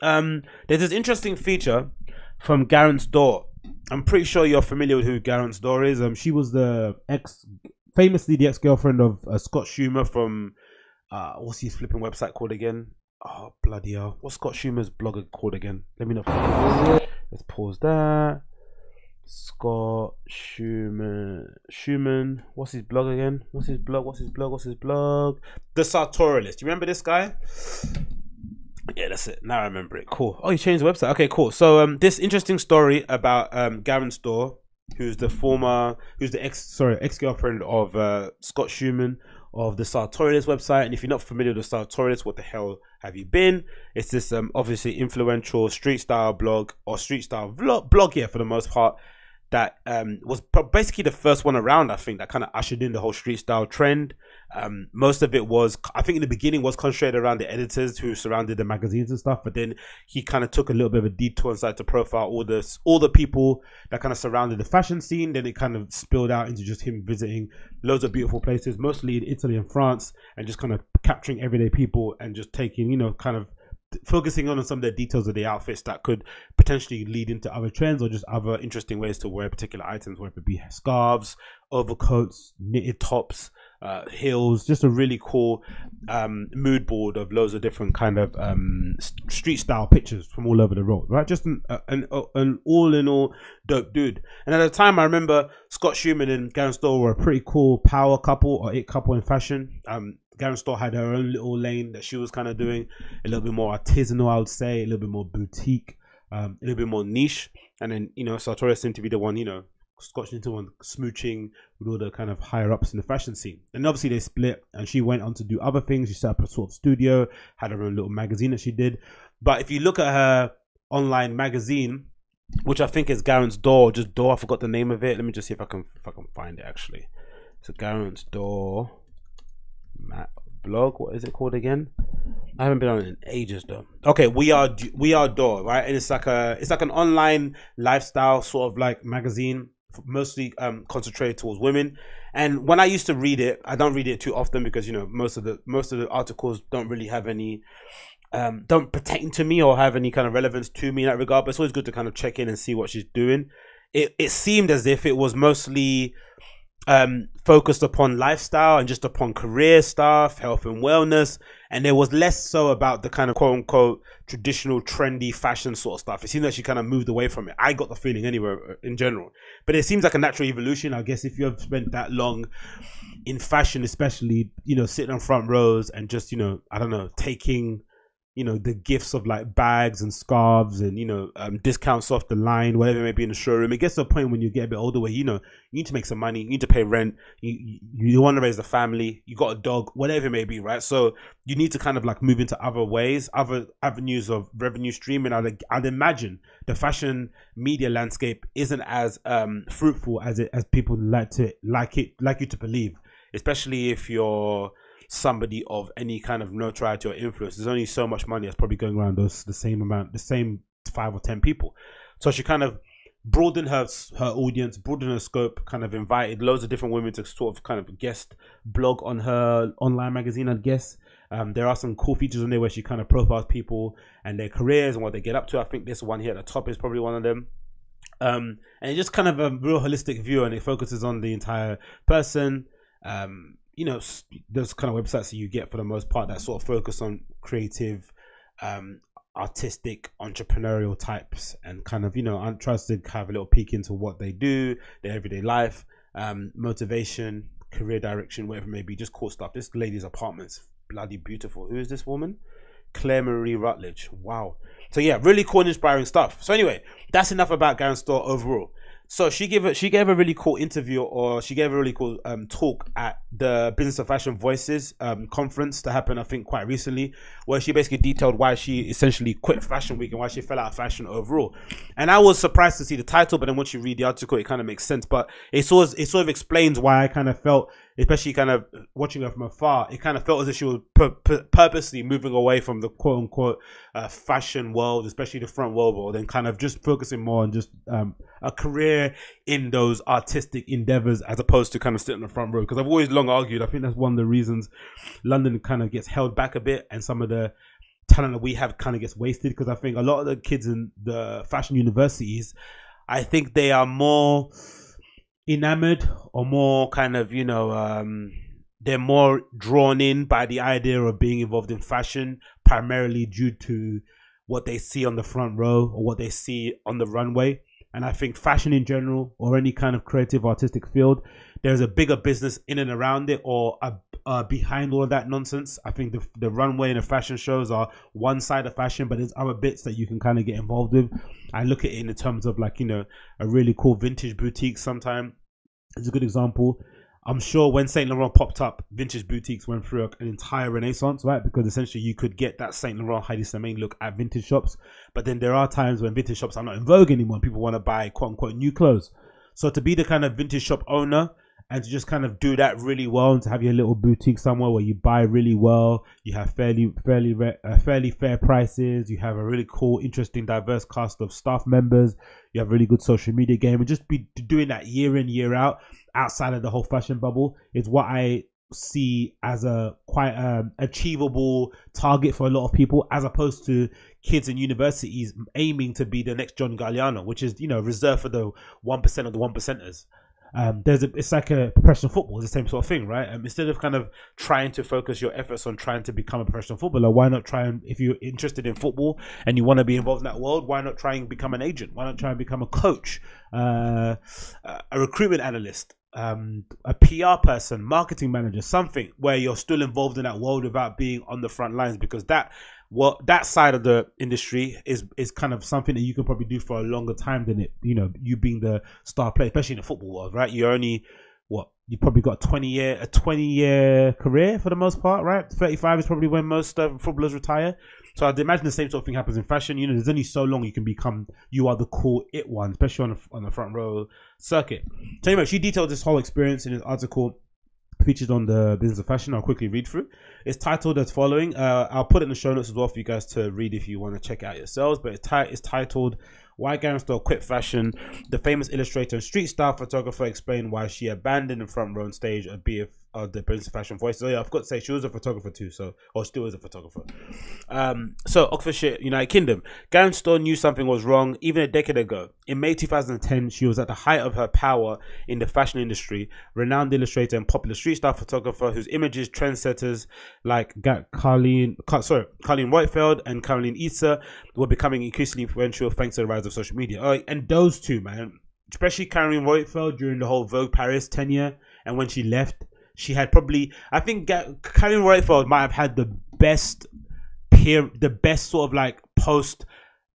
There's this interesting feature from Garance Dor. I'm pretty sure you're familiar with who Garance Dor is. She was famously the ex-girlfriend of Scott Schumer from what's his flipping website called again? Oh, bloody hell. What's Scott Schumer's blogger called again? Let me know. Let's pause that. Scott Schumer. Schumann. What's his blog again? What's his blog? The Sartorialist. You remember this guy? Yeah, that's it. Now I remember it. Cool. Oh, you changed the website. Okay, cool. So this interesting story about Garance Dor, who's the ex-girlfriend of Scott Schumann of the Sartorialist website. And if you're not familiar with the Sartorialist, what the hell have you been? It's this obviously influential street style blog, or street style blog here for the most part, that was basically the first one around, I think, that kind of ushered in the whole street style trend. Most of it was, I think in the beginning, was concentrated around the editors who surrounded the magazines and stuff, but then he kind of took a little bit of a detour and started to profile all the people that kind of surrounded the fashion scene. Then it kind of spilled out into just him visiting loads of beautiful places, mostly in Italy and France, and just kind of capturing everyday people and just taking, you know, kind of focusing on some of the details of the outfits that could potentially lead into other trends or just other interesting ways to wear particular items, whether it be scarves, overcoats, knitted tops, heels. Just a really cool mood board of loads of different kind of street style pictures from all over the world, right? Just an all in all dope dude. And at the time, I remember Scott Schumann and Garance Dor were a pretty cool power couple, or it couple in fashion. Garance Dor had her own little lane that she was kind of doing, a little bit more artisanal, I would say, a little bit more boutique, a little bit more niche. And then, you know, Sartorius seemed to be the one, you know, Scotch into one smooching with all the kind of higher ups in the fashion scene. And obviously they split, and she went on to do other things. She set up a sort of studio, had her own little magazine that she did. But if you look at her online magazine, which I think is Garance Dor, just Dor, I forgot the name of it. Let me just see if I can find it actually. So Garance Dor blog, what is it called again? I haven't been on it in ages though. Okay, we are Dor, right? And it's like an online lifestyle sort of like magazine, mostly concentrated towards women. And when I used to read it, I don't read it too often because, you know, most of the articles don't really have any don't pertain to me or have any kind of relevance to me in that regard, but it's always good to kind of check in and see what she's doing. It seemed as if it was mostly focused upon lifestyle and just upon career stuff, health and wellness, and there was less so about the kind of quote-unquote traditional trendy fashion sort of stuff. It seems like she kind of moved away from it. I got the feeling anyway in general, but it seems like a natural evolution, I guess, if you have spent that long in fashion, especially, you know, sitting on front rows and just, you know, I don't know, taking, you know, the gifts of like bags and scarves and, you know, discounts off the line, whatever it may be in the showroom. It gets to a point when you get a bit older where, you know, you need to make some money, you need to pay rent, you want to raise a family, you got a dog, whatever it may be, right? So you need to kind of like move into other ways, other avenues of revenue streaming. I'd imagine the fashion media landscape isn't as fruitful as people like you to believe, especially if you're somebody of any kind of notoriety or influence. There's only so much money that's probably going around the same 5 or 10 people. So she kind of broadened her audience, broadened her scope, kind of invited loads of different women to sort of kind of guest blog on her online magazine, I guess. There are some cool features on there where she kind of profiles people and their careers and what they get up to. I think this one here at the top is probably one of them. And it's just kind of a real holistic view, and it focuses on the entire person. You know, those kind of websites that you get for the most part that sort of focus on creative, artistic, entrepreneurial types, and kind of, you know, I'm trying to have a little peek into what they do, their everyday life, motivation, career direction, whatever it may be, just cool stuff. This lady's apartment's bloody beautiful. Who is this woman? Claire Marie Rutledge. Wow. So yeah, really cool and inspiring stuff. So anyway, that's enough about Garance Dor overall. So she gave a really cool interview, or she gave a really cool talk at the Business of Fashion Voices conference that happened, I think, quite recently, where she basically detailed why she essentially quit Fashion Week and why she fell out of fashion overall. And I was surprised to see the title, but then once you read the article, it kind of makes sense. But it sort of explains why I kind of felt, especially kind of watching her from afar, it kind of felt as if she was purposely moving away from the quote-unquote fashion world, especially the front world, and kind of just focusing more on just a career in those artistic endeavors as opposed to kind of sitting on the front row. Because I've always long argued, I think that's one of the reasons London kind of gets held back a bit, and some of the talent that we have kind of gets wasted, because I think a lot of the kids in the fashion universities, I think they are more enamored or more kind of, you know, they're more drawn in by the idea of being involved in fashion, primarily due to what they see on the front row or what they see on the runway. And I think fashion in general, or any kind of creative artistic field, there's a bigger business in and around it, or behind all of that nonsense. I think the runway and the fashion shows are one side of fashion, but there's other bits that you can kind of get involved with. I look at it in the terms of, like, you know, a really cool vintage boutique sometime is a good example. I'm sure when Saint Laurent popped up, vintage boutiques went through an entire renaissance, right? Because essentially you could get that Saint Laurent Haidy Slimane look at vintage shops. But then there are times when vintage shops are not in vogue anymore and people want to buy quote unquote new clothes. So to be the kind of vintage shop owner and to just kind of do that really well, and to have your little boutique somewhere where you buy really well, you have fairly fair prices, you have a really cool, interesting, diverse cast of staff members, you have a really good social media game, and just be doing that year in, year out, outside of the whole fashion bubble, is what I see as a quite achievable target for a lot of people, as opposed to kids in universities aiming to be the next John Galliano, which is, you know, reserved for the 1% of the 1%ers. It's like a professional football, it's the same sort of thing, right? Instead of kind of trying to focus your efforts on trying to become a professional footballer, why not try and, if you're interested in football and you want to be involved in that world, why not try and become an agent? Why not try and become a coach, a recruitment analyst, a PR person, marketing manager, something where you're still involved in that world without being on the front lines? Because that side of the industry is kind of something that you can probably do for a longer time than it, you know, you being the star player, especially in the football world, right? You're only, you probably got a 20-year career for the most part, right? 35 is probably when most footballers retire. So I'd imagine the same sort of thing happens in fashion. You know, there's only so long you can become, you are the cool it one, especially on the front row circuit. So anyway, she detailed this whole experience in an article featured on the Business of Fashion. I'll quickly read through. It's titled as following. I'll put it in the show notes as well for you guys to read if you want to check it out yourselves. But it's titled "Why Gareth Doyle Quit Fashion." The famous illustrator and street style photographer explained why she abandoned the front row and stage of the Business of Fashion Voices. Oh yeah, I forgot to say she was a photographer too, or still is a photographer. So Oxfordshire, United Kingdom. Gareth Doyle knew something was wrong even a decade ago. In May 2010, she was at the height of her power in the fashion industry, renowned illustrator and popular street style photographer whose images trendsetters like Carleen Whitefeld and Caroline Issa were becoming increasingly influential thanks to the rise of social media. Oh, and those two, man, especially Caroline Whitefeld during the whole Vogue Paris tenure, and when she left, she had probably, I think Caroline Whitefeld might have had the best sort of like post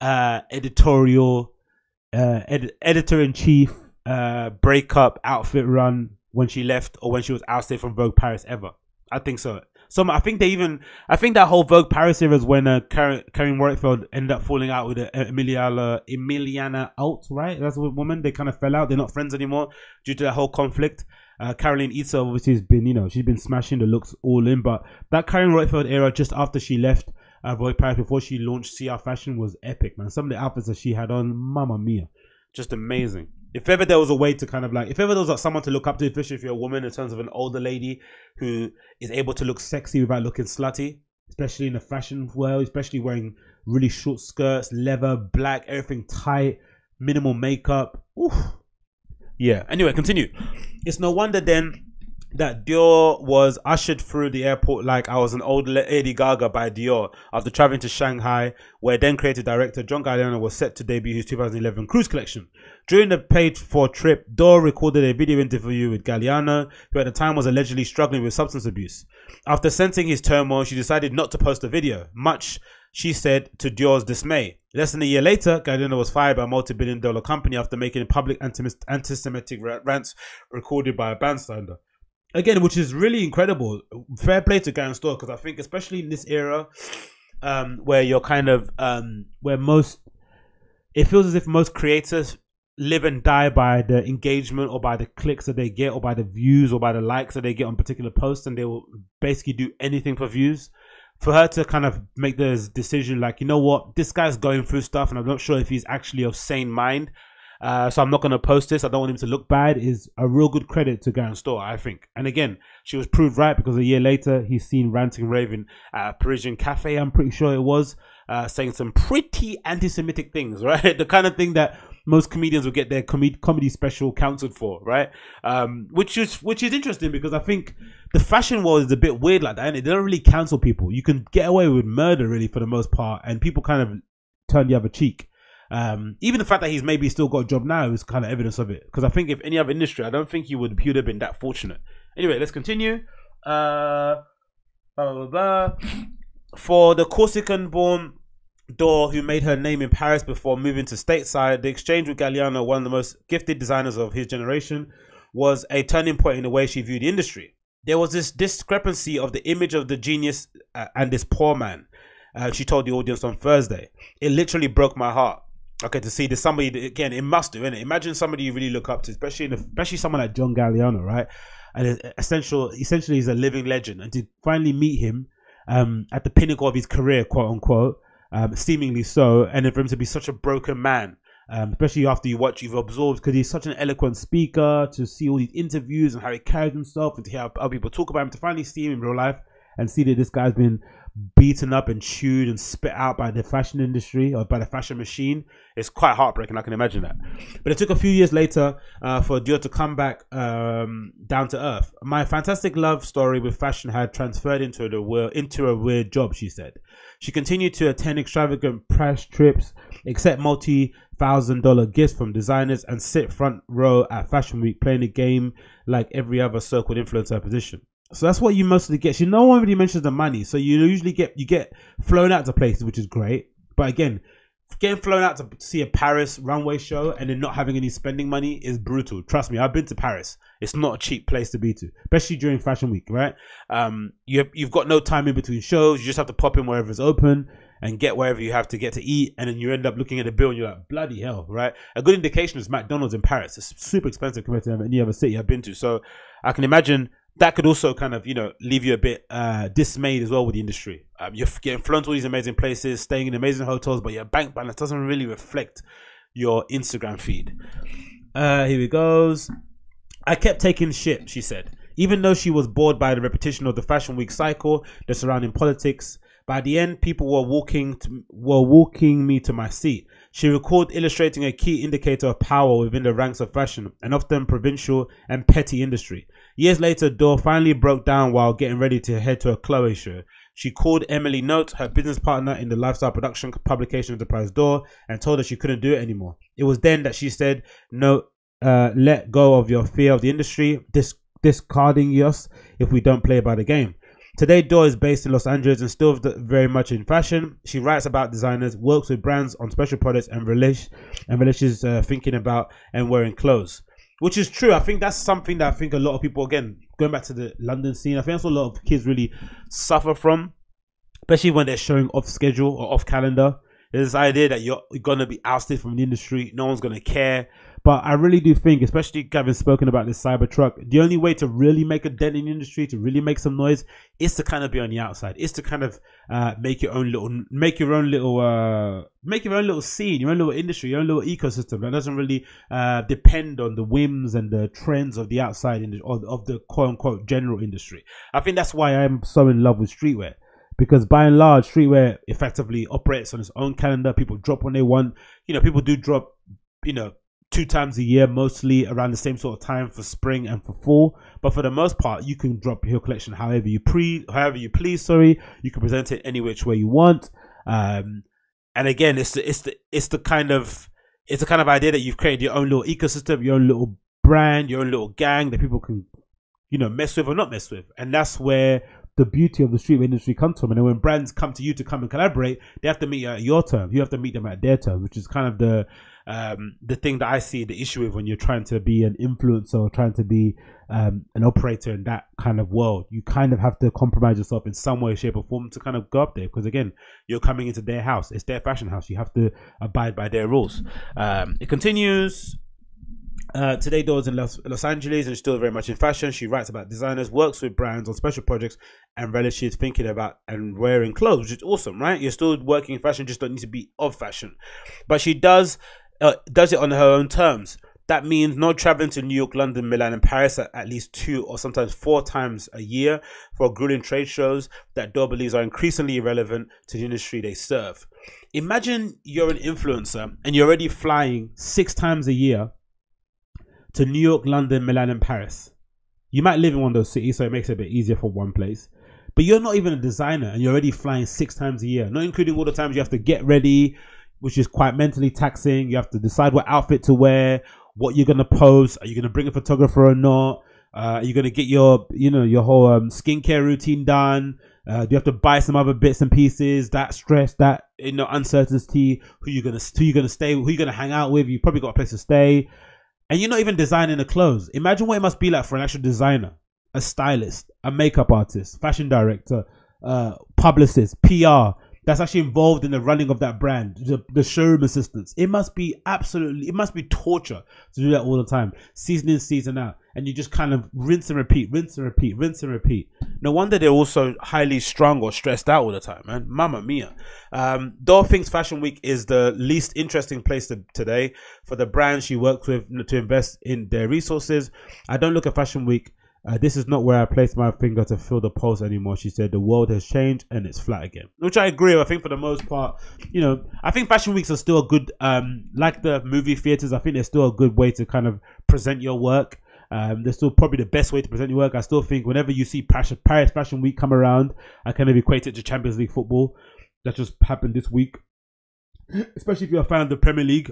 editor-in-chief breakup outfit run when she left, or when she was ousted from Vogue Paris ever. I think so. So I think that whole Vogue Paris era is when Caroline Whitefeld ended up falling out with Emiliana Alt, right? That's a woman. They kind of fell out. They're not friends anymore due to that whole conflict. Caroline Issa obviously has been, you know, she's been smashing the looks all in, but that Caroline Whitefeld era just after she left Vogue Paris, before she launched CR Fashion, was epic, man. Some of the outfits that she had on, mamma mia, just amazing. If ever there was a way to kind of like, if ever there was like someone to look up to, especially if you're a woman, in terms of an older lady who is able to look sexy without looking slutty, especially in the fashion world, especially wearing really short skirts, leather, black, everything tight, minimal makeup. Oof. Yeah. Anyway, continue. It's no wonder then that Dior was ushered through the airport like I was an old Lady Gaga by Dior after traveling to Shanghai, where then creative director John Galliano was set to debut his 2011 cruise collection. During the paid-for trip, Dior recorded a video interview with Galliano, who at the time was allegedly struggling with substance abuse. After sensing his turmoil, she decided not to post the video, much, she said, to Dior's dismay. Less than a year later, Galliano was fired by a multi-billion-dollar company after making public anti-Semitic rants recorded by a bandstander. Again, which is really incredible. Fair play to Gareth Doyle, because I think especially in this era where you're kind of, where most, it feels as if most creators live and die by the engagement or by the clicks that they get or by the views or by the likes that they get on particular posts, and they will basically do anything for views. For her to kind of make this decision like, you know what, this guy's going through stuff and I'm not sure if he's actually of sane mind, So I'm not going to post this. I don't want him to look bad. Is a real good credit to Garen Storr, I think. And again, she was proved right, because a year later, he's seen ranting, raving at a Parisian cafe, I'm pretty sure it was, saying some pretty anti-Semitic things, right? The kind of thing that most comedians will get their comedy special counseled for, right? Which is interesting, because I think the fashion world is a bit weird like that, and they don't really cancel people. You can get away with murder, really, for the most part, and people kind of turn the other cheek. Even the fact that he's maybe still got a job now is kind of evidence of it, because I think if any other industry, I don't think he would have been that fortunate. Anyway, let's continue. For the Corsican-born Dorr, who made her name in Paris before moving to stateside, the exchange with Galliano, one of the most gifted designers of his generation, was a turning point in the way she viewed the industry. There was this discrepancy of the image of the genius and this poor man, she told the audience on Thursday. It literally broke my heart. Okay, to see there's somebody that, again, it must do, innit? Imagine somebody you really look up to, especially someone like John Galliano, right? And essentially he's a living legend, and to finally meet him at the pinnacle of his career, quote unquote, seemingly so, and then for him to be such a broken man, especially after you've absorbed, because he's such an eloquent speaker, to see all these interviews and how he carried himself and to hear how other people talk about him, to finally see him in real life and see that this guy's been beaten up and chewed and spit out by the fashion industry, or by the fashion machine. It's quite heartbreaking, I can imagine that. But it took a few years later for Dior to come back down to earth. My fantastic love story with fashion had transferred into a weird job, she said. She continued to attend extravagant press trips, accept multi-thousand-dollar gifts from designers, and sit front row at Fashion Week playing a game like every other so-called influencer position. So that's what you mostly get. No one really mentions the money. So you usually get flown out to places, which is great. But again, getting flown out to see a Paris runway show and then not having any spending money is brutal. Trust me, I've been to Paris. It's not a cheap place to be to, especially during Fashion Week, right? You've got no time in between shows. You just have to pop in wherever it's open and get wherever you have to get to eat. And then you end up looking at a bill and you're like, bloody hell, right? A good indication is McDonald's in Paris. It's super expensive compared to any other city I've been to. So I can imagine that could also kind of, you know, leave you a bit dismayed as well with the industry. You're getting flown to all these amazing places, staying in amazing hotels, but your bank balance doesn't really reflect your Instagram feed. Here he goes. I kept taking shit, she said. Even though she was bored by the repetition of the Fashion Week cycle, the surrounding politics, by the end, people were walking me to my seat. She recalled illustrating a key indicator of power within the ranks of fashion, an often provincial and petty industry. Years later, Dorr finally broke down while getting ready to head to a Chloé show. She called Emily Note, her business partner in the lifestyle production publication enterprise Dorr, and told her she couldn't do it anymore. It was then that she said, "No, let go of your fear of the industry, discarding us if we don't play by the game." Today, Dorr is based in Los Angeles and still very much in fashion. She writes about designers, works with brands on special products, and relishes thinking about and wearing clothes. Which is true. I think that's something that I think a lot of people, again, going back to the London scene, I think that's what a lot of kids really suffer from, especially when they're showing off schedule or off calendar. There's this idea that you're going to be ousted from the industry. No one's going to care. But I really do think, especially Gavin's spoken about this Cybertruck, the only way to really make a dent in the industry, to really make some noise, is to kind of be on the outside. Is to kind of make your own little scene, your own little industry, your own little ecosystem that doesn't really depend on the whims and the trends of the outside industry, or of the quote unquote general industry. I think that's why I'm so in love with streetwear. Because by and large, streetwear effectively operates on its own calendar. People drop when they want. You know, people do drop, you know, 2 times a year, mostly around the same sort of time for spring and for fall. But for the most part, you can drop your collection however you please. Sorry, you can present it any which way you want. And again, it's the kind of idea that you've created your own little ecosystem, your own little brand, your own little gang that people can, you know, mess with or not mess with. And that's where the beauty of the streetwear industry comes from. And then when brands come to you to come and collaborate, they have to meet you at your terms. You have to meet them at their terms, which is kind of the thing that I see the issue with when you're trying to be an influencer or trying to be an operator in that kind of world. You kind of have to compromise yourself in some way, shape or form to kind of go up there, because again, you're coming into their house. It's their fashion house. You have to abide by their rules. It continues. Today, Dorr's in Los Angeles and still very much in fashion. She writes about designers, works with brands on special projects, and relishes thinking about and wearing clothes, which is awesome, right? You're still working in fashion, just don't need to be of fashion. But she does does it on her own terms. That means no traveling to New York, London, Milan and Paris at least 2 or sometimes 4 times a year for grueling trade shows that Dole believes are increasingly irrelevant to the industry they serve. Imagine you're an influencer and you're already flying 6 times a year to New York, London, Milan and Paris. You might live in one of those cities, so it makes it a bit easier for one place. But you're not even a designer and you're already flying 6 times a year, not including all the times you have to get ready, which is quite mentally taxing. You have to decide what outfit to wear, what you're going to post. Are you going to bring a photographer or not? Are you going to get your, your whole skincare routine done? Do you have to buy some other bits and pieces? That stress, that, uncertainty, who you're going to stay with, who you're going to hang out with. You've probably got a place to stay. And you're not even designing the clothes. Imagine what it must be like for an actual designer, a stylist, a makeup artist, fashion director, publicist, PR, that's actually involved in the running of that brand, the showroom assistants. It must be absolutely, it must be torture to do that all the time, season in, season out. And you just kind of rinse and repeat, rinse and repeat, rinse and repeat. No wonder they're also highly strung or stressed out all the time, man. Mamma mia. Dole thinks Fashion Week is the least interesting place today for the brands she works with to invest in their resources. I don't look at Fashion Week. This is not where I place my finger to feel the pulse anymore, she said. The world has changed and it's flat again. Which I agree with. I think for the most part, I think Fashion Weeks are still a good, like the movie theatres, I think they're still a good way to kind of present your work. They're still probably the best way to present your work. I still think whenever you see Paris Fashion Week come around, I kind of equate it to Champions League football. That just happened this week. Especially if you're a fan of the Premier League.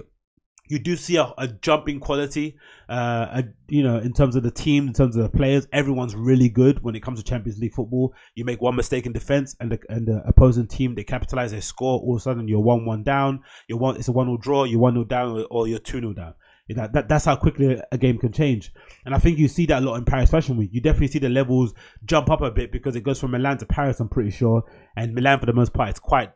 You do see a jump in quality, in terms of the team, in terms of the players. Everyone's really good when it comes to Champions League football. You make one mistake in defense, and the opposing team, they capitalize, they score. All of a sudden, you're 1-1 down. It's a 1-0 draw. You're 1-0 down, or you're 2-0 down. That's how quickly a game can change. And I think you see that a lot in Paris Fashion Week. You definitely see the levels jump up a bit because it goes from Milan to Paris, I'm pretty sure. And Milan, for the most part, it's quite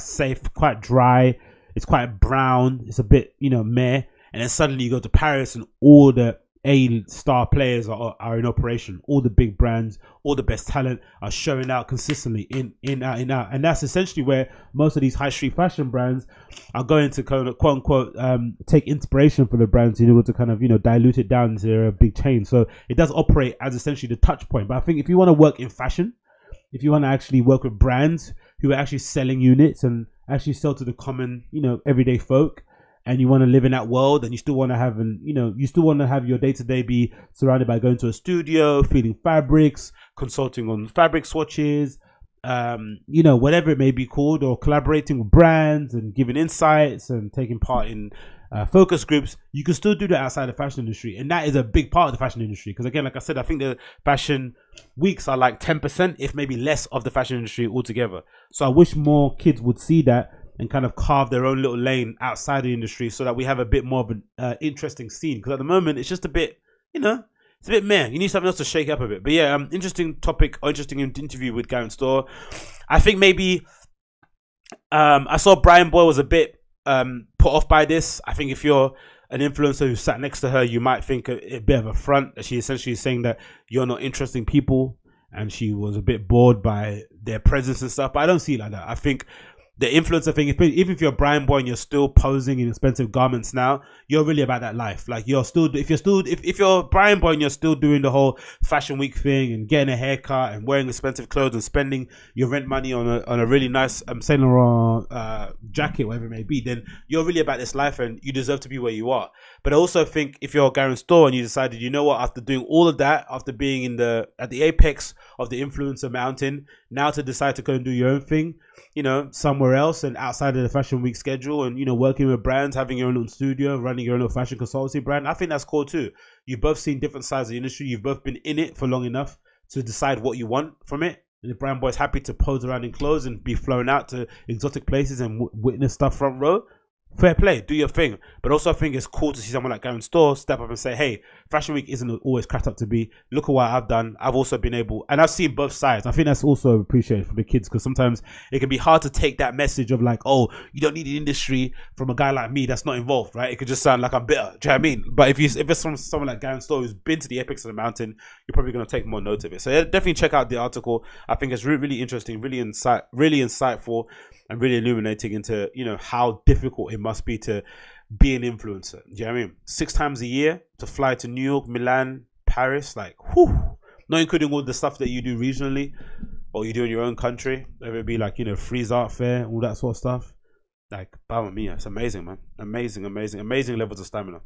safe, quite dry. It's quite brown. It's a bit, meh. And then suddenly you go to Paris and all the A-star players are in operation. All the big brands, all the best talent are showing out consistently in, out. And that's essentially where most of these high street fashion brands are going to quote-unquote take inspiration for the brands in order to kind of, dilute it down to a big chain. So it does operate as essentially the touch point. But I think if you want to work in fashion, if you want to actually work with brands who are actually selling units and actually sell to the common, everyday folk, and you want to live in that world, and you still want to have you still want to have your day-to-day be surrounded by going to a studio, feeling fabrics, consulting on fabric swatches, whatever it may be called, or collaborating with brands and giving insights and taking part in focus groups. You can still do that outside the fashion industry, and that is a big part of the fashion industry, because again, like I said, I think the fashion weeks are like 10%, if maybe less, of the fashion industry altogether. So I wish more kids would see that and kind of carve their own little lane outside the industry, so that we have a bit more of an interesting scene, because at the moment it's just a bit, it's a bit meh. You need something else to shake up a bit. But yeah, interesting topic, or interesting interview with Garance Dole. I think maybe I saw Brian Boyle was a bit put off by this. I think if you're an influencer who sat next to her, you might think a bit of a front. She essentially is saying that you're not interesting people, and she was a bit bored by their presence and stuff. But I don't see it like that. I think the influencer thing, even if you're Brian Boyle and you're still posing in expensive garments now, you're really about that life. Like, if you're Brian Boyle and you're still doing the whole Fashion Week thing and getting a haircut and wearing expensive clothes and spending your rent money on a really nice Saint Laurent jacket, whatever it may be, then you're really about this life and you deserve to be where you are. But I also think if you're Garance Dole and you decided, after doing all of that, after being at the apex of the influencer mountain, now to decide to go and do your own thing, somewhere else and outside of the Fashion Week schedule, and working with brands, having your own little studio, running your own little fashion consultancy brand, I think that's cool too. You've both seen different sides of the industry. You've both been in it for long enough to decide what you want from it. And the brand boy is happy to pose around in clothes and be flown out to exotic places and witness stuff front row. Fair play, do your thing. But also I think it's cool to see someone like Garance Dole step up and say, hey, Fashion Week isn't always cracked up to be. Look at what I've done. I've also been able, and I've seen both sides. I think that's also appreciated for the kids, because sometimes it can be hard to take that message of like, oh, you don't need the industry, from a guy like me that's not involved, right? It could just sound like I'm bitter. Do you know what I mean? But if it's from someone like Garance Dole who's been to the apex of the mountain, you're probably going to take more note of it. So yeah, definitely check out the article. I think it's really interesting, really insightful. and really illuminating into, you know, how difficult it must be to be an influencer. Do you know what I mean? 6 times a year to fly to New York, Milan, Paris, like, whew, not including all the stuff that you do regionally or you do in your own country, whether it be like, you know, Freeze Art Fair, all that sort of stuff. Like, bow at me, it's amazing, man. Amazing levels of stamina.